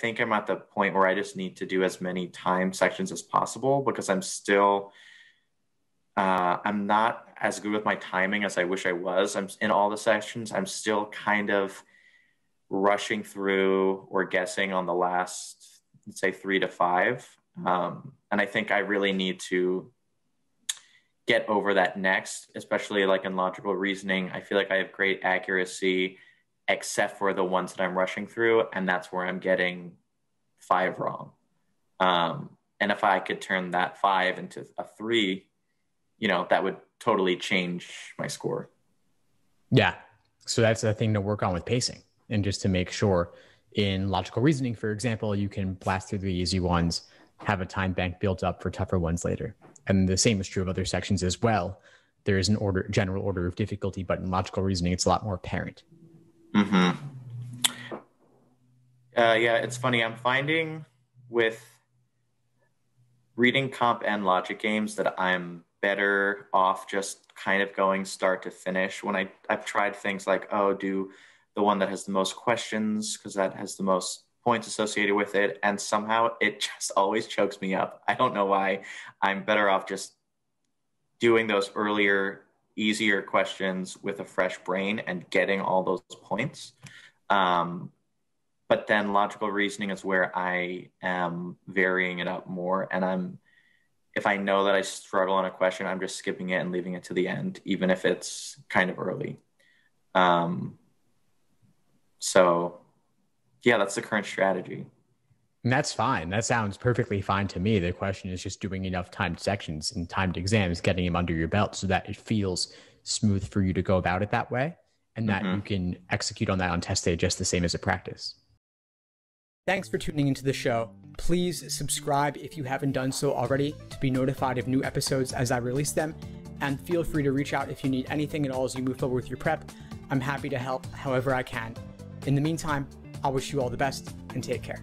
think I'm at the point where I just need to do as many time sections as possible, because I'm still, I'm not as good with my timing as I wish I was. I'm in all the sections. I'm still kind of rushing through or guessing on the last, let's say 3 to 5. And I think I really need to get over that next, especially like in logical reasoning. I feel like I have great accuracy, except for the ones that I'm rushing through. And that's where I'm getting 5 wrong. And if I could turn that 5 into a 3, you know, that would totally change my score. Yeah. So that's the thing to work on with pacing. And just to make sure in logical reasoning, for example, you can blast through the easy ones, have a time bank built up for tougher ones later. And the same is true of other sections as well. There is an order, general order of difficulty, but in logical reasoning, it's a lot more apparent. Mm-hmm. Yeah, it's funny. I'm finding with reading comp and logic games that I'm better off just kind of going start to finish. When I've tried things like, oh, do the one that has the most questions because that has the most points associated with it. And somehow it just always chokes me up. I don't know why. I'm better off just doing those earlier, easier questions with a fresh brain and getting all those points. But then logical reasoning is where I am varying it up more. And if I know that I struggle on a question, I'm just skipping it and leaving it to the end, even if it's kind of early. So yeah, that's the current strategy. And that's fine. That sounds perfectly fine to me. The question is just doing enough timed sections and timed exams, getting them under your belt so that it feels smooth for you to go about it that way, and that you can execute on that on test day just the same as a practice. Thanks for tuning into the show. Please subscribe if you haven't done so already to be notified of new episodes as I release them, and feel free to reach out if you need anything at all as you move forward with your prep. I'm happy to help however I can. In the meantime, I wish you all the best and take care.